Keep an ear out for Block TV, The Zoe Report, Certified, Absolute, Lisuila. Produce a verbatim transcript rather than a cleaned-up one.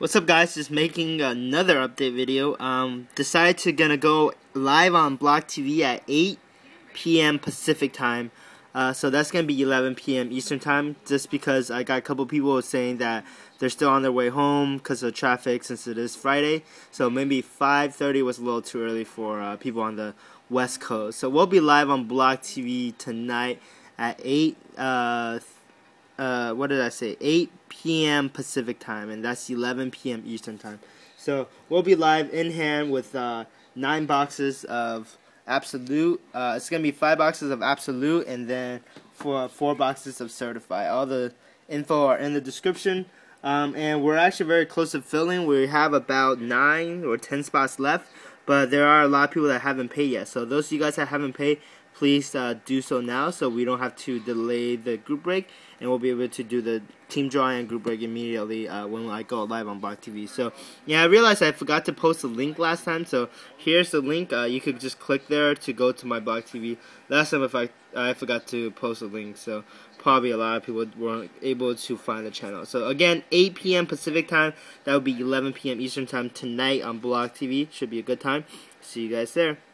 What's up, guys? Just making another update video. Um, decided to gonna go live on Block T V at eight P M Pacific time. Uh, so that's gonna be eleven P M Eastern time. Just because I got a couple people saying that they're still on their way home because of traffic since it is Friday. So maybe five thirty was a little too early for uh, people on the West Coast. So we'll be live on Block T V tonight at eight. Uh, Uh, what did I say? eight P M Pacific time, and that's eleven P M Eastern time. So we'll be live in hand with uh, nine boxes of Absolute. Uh, it's gonna be five boxes of Absolute, and then four four boxes of Certify. All the info are in the description. Um, and we're actually very close to filling. We have about nine or ten spots left, but there are a lot of people that haven't paid yet. So those of you guys that haven't paid, please uh, do so now, so we don't have to delay the group break, and we'll be able to do the team draw and group break immediately uh, when I go live on Block T V. So yeah, I realized I forgot to post the link last time, so here's the link. Uh, you could just click there to go to my Block T V. Last time if I, I forgot to post the link, so probably a lot of people weren't able to find the channel. So again, eight P M Pacific time, that would be eleven P M Eastern time tonight on Block T V. Should be a good time. See you guys there.